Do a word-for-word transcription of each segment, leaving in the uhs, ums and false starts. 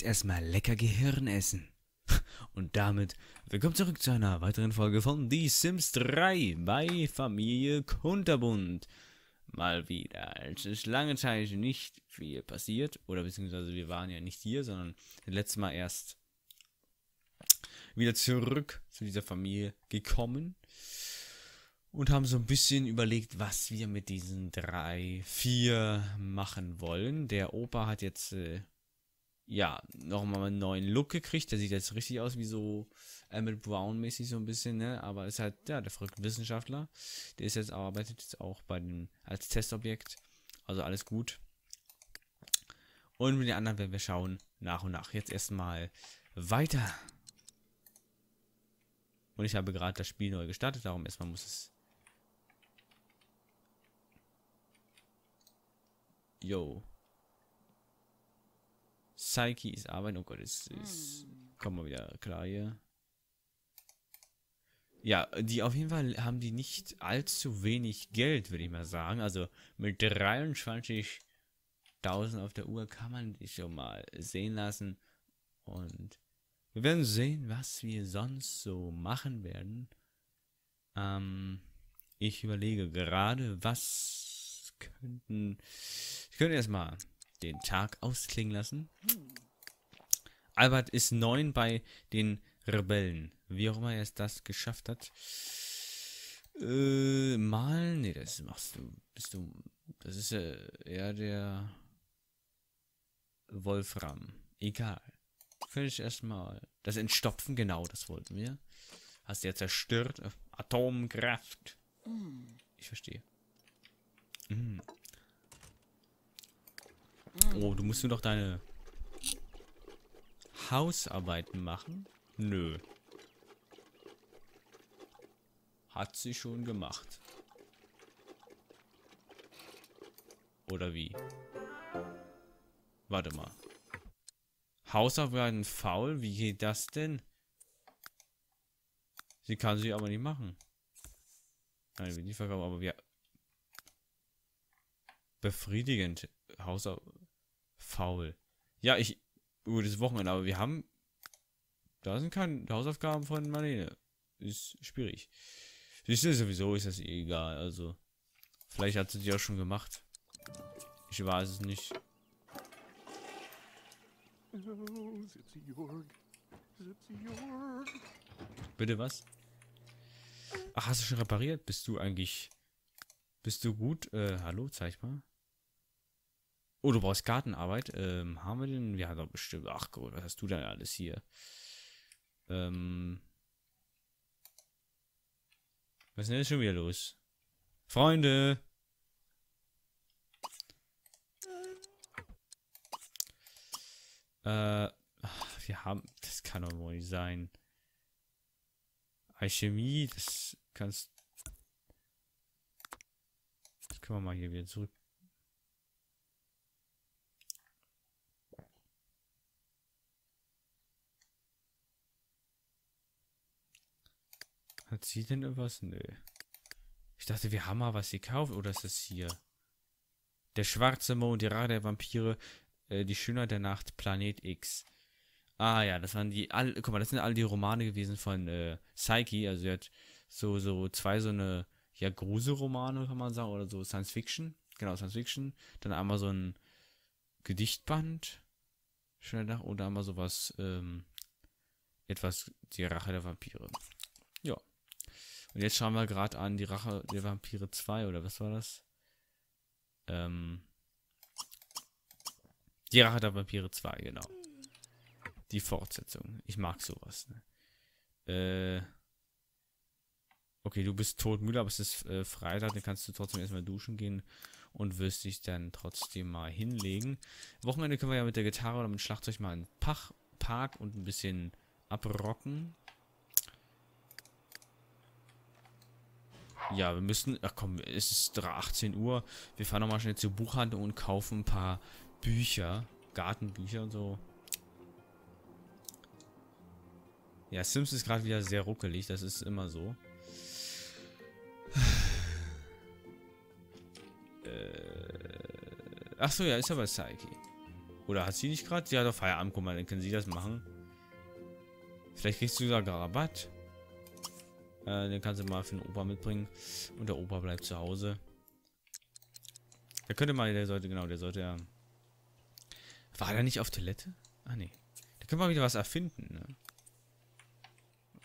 jetzt erstmal lecker Gehirn essen. Und damit willkommen zurück zu einer weiteren Folge von The Sims drei bei Familie Kunterbund. Mal wieder. Es ist lange Zeit nicht viel passiert. Oder beziehungsweise wir waren ja nicht hier, sondern das letzte Mal erst wieder zurück zu dieser Familie gekommen. Und haben so ein bisschen überlegt, was wir mit diesen drei, vier machen wollen. Der Opa hat jetzt, äh, ja, nochmal einen neuen Look gekriegt. Der sieht jetzt richtig aus wie so Emmett Brown mäßig so ein bisschen, ne? Aber ist halt, ja, der verrückte Wissenschaftler. Der ist jetzt, arbeitet jetzt auch bei dem, als Testobjekt. Also alles gut. Und mit den anderen werden wir schauen, nach und nach. Jetzt erstmal weiter. Und ich habe gerade das Spiel neu gestartet, darum erstmal muss es... Yo. Psyche ist arbeiten. Oh Gott, es ist... Kommen wir wieder klar hier. Ja, die auf jeden Fall haben die nicht allzu wenig Geld, würde ich mal sagen. Also mit dreiundzwanzigtausend auf der Uhr kann man die schon mal sehen lassen. Und wir werden sehen, was wir sonst so machen werden. Ähm, ich überlege gerade, was könnten... Ich könnte erstmal den Tag ausklingen lassen. Albert ist neun bei den Rebellen. Wie auch immer er es das geschafft hat. Äh, malen? Nee, das machst du. Bist du. Das ist ja eher der Wolfram. Egal. Könnte ich erstmal. Das Entstopfen, genau, das wollten wir. Hast du ja zerstört. Atomkraft. Ich verstehe. Mm. Oh, du musst nur noch deine Hausarbeiten machen? Nö. Hat sie schon gemacht. Oder wie? Warte mal. Hausaufgaben faul? Wie geht das denn? Sie kann sie aber nicht machen. Nein, wir nicht verkaufen, aber wir... Befriedigend. Hausaufgaben faul. Ja, ich... Gut, das Wochenende, aber wir haben... Da sind keine Hausaufgaben von Marlene. Ist schwierig. Siehst du, sowieso ist das eh egal, also... Vielleicht hat sie die auch schon gemacht. Ich weiß es nicht. Bitte was? Ach, hast du schon repariert? Bist du eigentlich... Bist du gut? Äh, hallo, zeig mal. Oh, du brauchst Gartenarbeit. Ähm, haben wir denn? Wir haben doch bestimmt... Ach gut, was hast du denn alles hier? Ähm... Was ist denn jetzt schon wieder los? Freunde! Äh, wir haben... Das kann doch wohl nicht sein. Alchemie, das kannst... Das können wir mal hier wieder zurück... Hat sie denn irgendwas? Nö. Ich dachte, wir haben mal was gekauft. Oder ist das hier? Der schwarze Mond, die Rache der Vampire, äh, die Schönheit der Nacht, Planet X. Ah ja, das waren die... All, guck mal, das sind all die Romane gewesen von äh, Psyche. Also er hat so, so zwei so eine... Ja, Gruselromane, kann man sagen. Oder so Science Fiction. Genau, Science Fiction. Dann einmal so ein Gedichtband. Schönheit der Nacht. Oder einmal sowas... Ähm, etwas... Die Rache der Vampire. Ja. Und jetzt schauen wir gerade an die Rache der Vampire zwei, oder was war das? Ähm. Die Rache der Vampire zwei, genau. Die Fortsetzung. Ich mag sowas, ne? Äh. Okay, du bist todmüde, aber es ist äh, Freitag, dann kannst du trotzdem erstmal duschen gehen und wirst dich dann trotzdem mal hinlegen. Wochenende können wir ja mit der Gitarre oder mit dem Schlagzeug mal in den Park und ein bisschen abrocken. Ja, wir müssen... Ach komm, es ist achtzehn Uhr. Wir fahren nochmal schnell zur Buchhandlung und kaufen ein paar Bücher. Gartenbücher und so. Ja, Sims ist gerade wieder sehr ruckelig. Das ist immer so. Äh, ach so, ja, ist aber Psyche. Oder hat sie nicht gerade? Sie hat doch Feierabend, guck mal, dann können sie das machen. Vielleicht kriegst du sogar Rabatt. Äh, dann kannst du mal für den Opa mitbringen. Und der Opa bleibt zu Hause. Der könnte mal, der sollte, genau, der sollte ja... War der nicht auf Toilette? Ah, nee. Da können wir mal wieder was erfinden, ne?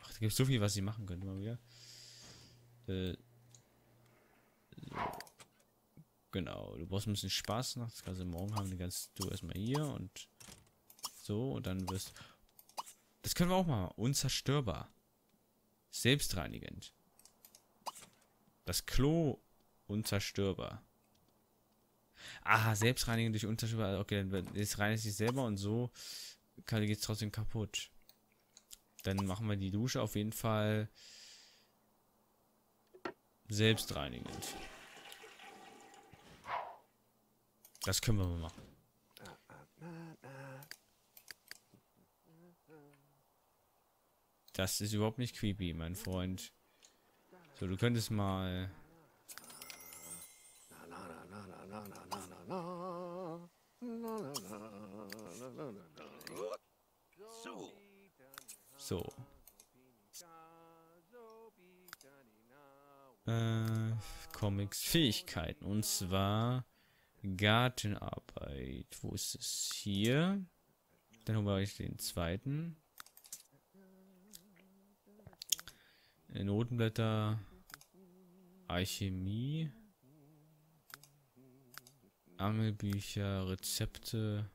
Ach, da gibt es so viel, was sie machen könnten mal wieder. Äh... So. Genau, du brauchst ein bisschen Spaß noch. Das kannst du morgen haben, dann kannst du erstmal hier und so und dann wirst... Das können wir auch mal. Unzerstörbar. Selbstreinigend. Das Klo unzerstörbar. Aha, selbstreinigend durch unzerstörbar. Okay, dann jetzt reinigt sich selber und so geht es trotzdem kaputt. Dann machen wir die Dusche auf jeden Fall selbstreinigend. Das können wir mal machen. Das ist überhaupt nicht creepy, mein Freund. So, du könntest mal... So. Äh, Comics, Fähigkeiten. Und zwar... Gartenarbeit. Wo ist es? Hier. Dann holen wir euch den zweiten. Notenblätter. Alchemie. Angelbücher. Rezepte.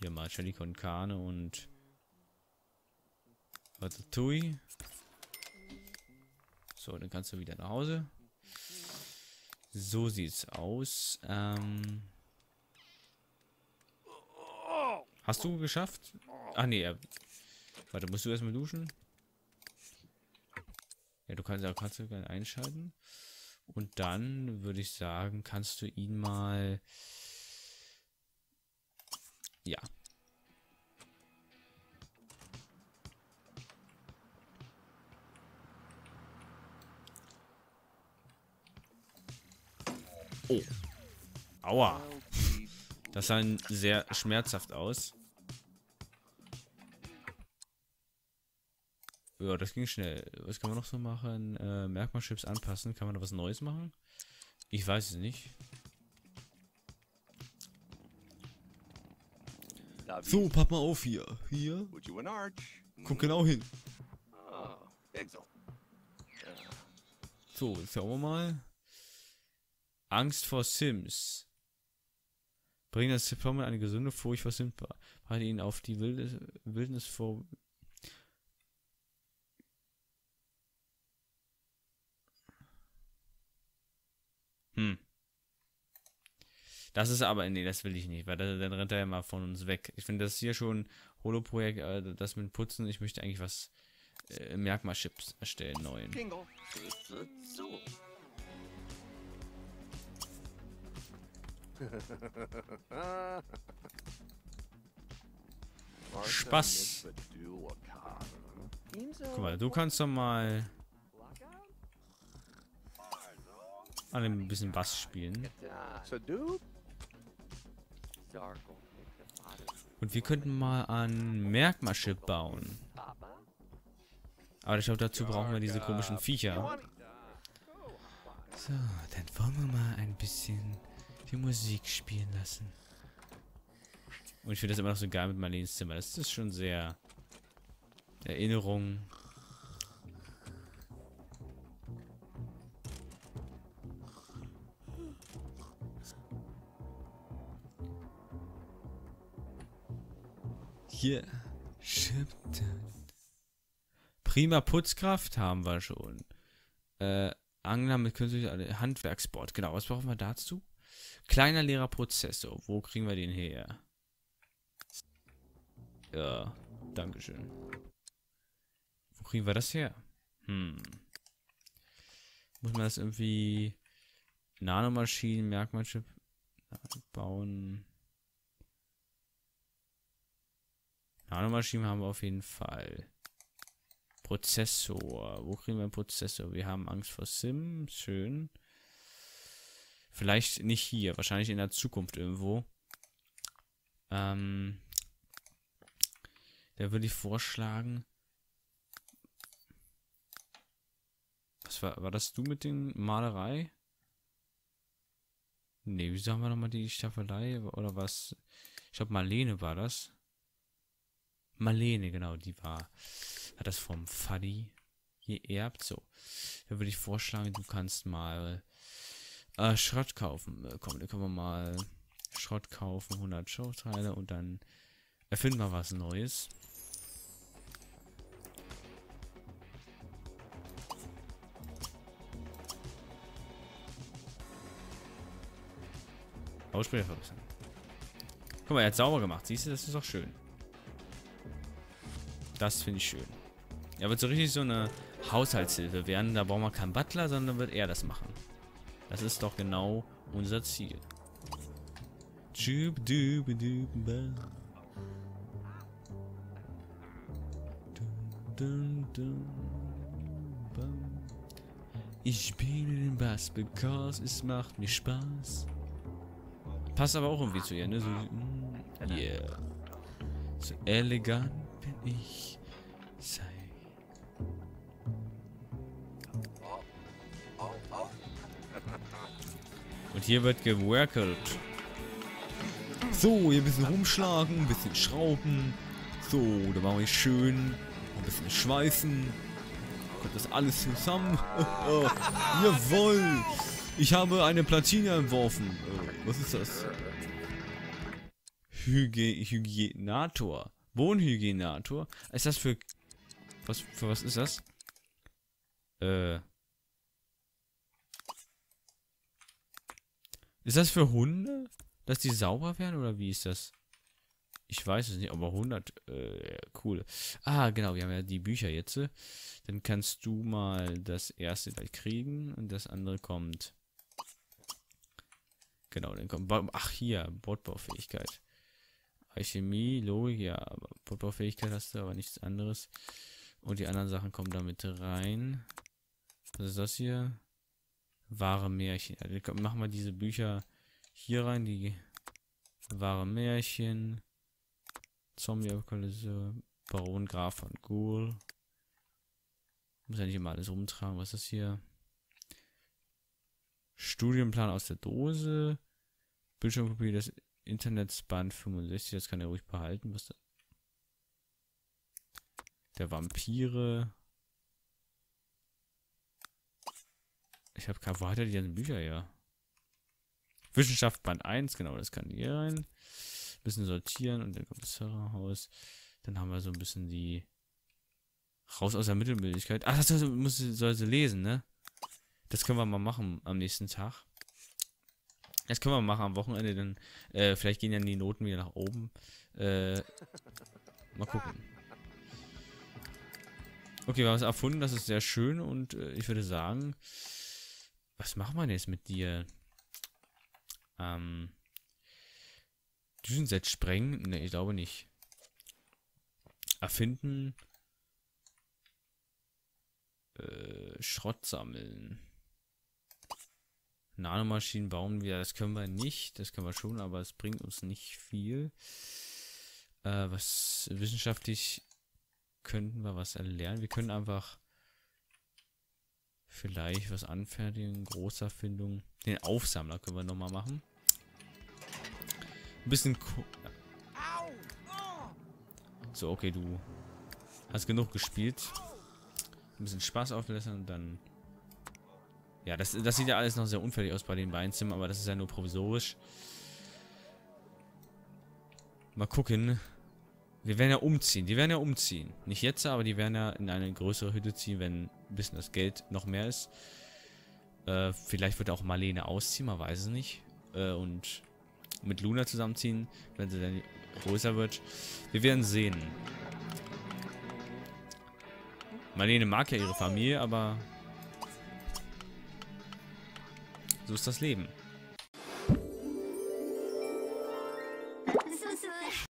Hier mal Chili con Carne und Ratatouille. So, dann kannst du wieder nach Hause. So sieht's aus. Ähm Hast du geschafft? Ach nee, ja. Warte, musst du erstmal duschen? Ja, du kannst ja kannst du gerne einschalten. Und dann würde ich sagen, kannst du ihn mal. Ja. Oh. Aua. Das sah sehr schmerzhaft aus. Ja, das ging schnell. Was kann man noch so machen? Äh, Merkmalchips anpassen. Kann man da was Neues machen? Ich weiß es nicht. So, pack mal auf hier. Hier. Guck genau hin. So, jetzt schauen wir mal. Angst vor Sims. Bring das Diplom in eine gesunde Furcht vor Sims. Bereite ihn auf die Wildnis, Wildnis vor. Hm. Das ist aber, nee, das will ich nicht, weil das, dann rennt er ja mal von uns weg. Ich finde das hier schon Holo-Projekt, äh, das mit Putzen. Ich möchte eigentlich was äh, Merkmalchips erstellen, neuen. Spaß. Guck mal, du kannst doch mal an dem ein bisschen Bass spielen. Und wir könnten mal an Merkmalchip bauen. Aber ich glaube, dazu brauchen wir diese komischen Viecher. So, dann wollen wir mal ein bisschen die Musik spielen lassen. Und ich finde das immer noch so geil mit Marlene's Zimmer. Das ist schon sehr Erinnerung. Hier. Yeah. Stimmt. Prima Putzkraft haben wir schon. Äh, Angler mit künstlicher Handwerksbord. Genau, was brauchen wir dazu? Kleiner leerer Prozessor. Wo kriegen wir den her? Ja, dankeschön. Wo kriegen wir das her? Hm. Muss man das irgendwie... Nanomaschinen, Merkmalchip bauen. Nanomaschinen haben wir auf jeden Fall. Prozessor. Wo kriegen wir einen Prozessor? Wir haben Angst vor Sims. Schön. Vielleicht nicht hier, wahrscheinlich in der Zukunft irgendwo. Ähm, da würde ich vorschlagen. Was war, war das du mit den Malerei? Ne, wieso haben wir nochmal die Staffelei? Oder was? Ich glaube, Marlene war das. Marlene, genau, die war. Hat das vom Fadi geerbt. So. Da würde ich vorschlagen, du kannst mal äh, Schrott kaufen. Komm, da können wir mal Schrott kaufen. hundert Showteile und dann erfinden wir was Neues. Ausspäher verbessern. Guck mal, er hat sauber gemacht. Siehst du, das ist doch schön. Das finde ich schön. Er wird so richtig so eine Haushaltshilfe werden. Da brauchen wir keinen Butler, sondern wird er das machen. Das ist doch genau unser Ziel. Ich spiele den Bass, because es macht mir Spaß. Passt aber auch irgendwie zu ihr, ne? So, mm, yeah. So elegant bin ich. Sei. Und hier wird gewerkelt. So, hier ein bisschen rumschlagen, ein bisschen schrauben. So, da machen wir schön. Ein bisschen schweißen. Kommt das alles zusammen? Jawohl! Ich habe eine Platine entworfen. Was ist das? Hygie Hygienator. Wohnhygienator. Ist das für... Was, für was ist das? Äh... Ist das für Hunde? Dass die sauber werden? Oder wie ist das? Ich weiß es nicht, aber hundert... Äh, cool. Ah, genau. Wir haben ja die Bücher jetzt. Dann kannst du mal das erste gleich kriegen. Und das andere kommt... Genau, dann kommt... Ach, hier, Bordbaufähigkeit. Alchemie, Logik, ja, aber Bordbaufähigkeit hast du, aber nichts anderes. Und die anderen Sachen kommen da mit rein. Was ist das hier? Wahre Märchen. Also, komm, machen wir diese Bücher hier rein, die Wahre Märchen, Zombie-Apokalypse, Baron Graf von Ghoul. Muss ja nicht immer alles rumtragen. Was ist das hier? Studienplan aus der Dose. Bildschirmkopie des Internets Band fünfundsechzig. Das kann er ruhig behalten. Was da? Der Vampire. Ich habe keine. Wo hat er die ganzen Bücher her? Wissenschaft Band eins. Genau, das kann hier rein. Ein bisschen sortieren und dann kommt das Serverhaus. Dann haben wir so ein bisschen die. Raus aus der Mittelmündigkeit. Ach, das soll, muss, soll sie lesen, ne? Das können wir mal machen am nächsten Tag. Das können wir machen am Wochenende, dann äh, vielleicht gehen dann die Noten wieder nach oben. Äh, mal gucken. Okay, wir haben es erfunden, das ist sehr schön und äh, ich würde sagen, was machen wir denn jetzt mit dir? Ähm, Düsenset sprengen? Ne, ich glaube nicht. Erfinden. Äh, Schrott sammeln. Nanomaschinen bauen wir, das können wir nicht, das können wir schon, aber es bringt uns nicht viel. Äh, was wissenschaftlich könnten wir was erlernen? Wir können einfach vielleicht was anfertigen, Großerfindung. Den Aufsammler können wir nochmal machen. Ein bisschen cool. So, okay, du hast genug gespielt. Ein bisschen Spaß auflassen und dann... Ja, das, das sieht ja alles noch sehr unfertig aus bei den Weinzimmern, aber das ist ja nur provisorisch. Mal gucken. Wir werden ja umziehen. Die werden ja umziehen. Nicht jetzt, aber die werden ja in eine größere Hütte ziehen, wenn ein bisschen das Geld noch mehr ist. Äh, vielleicht wird auch Marlene ausziehen, man weiß es nicht. Äh, und mit Luna zusammenziehen, wenn sie dann größer wird. Wir werden sehen. Marlene mag ja ihre Familie, aber so ist das Leben.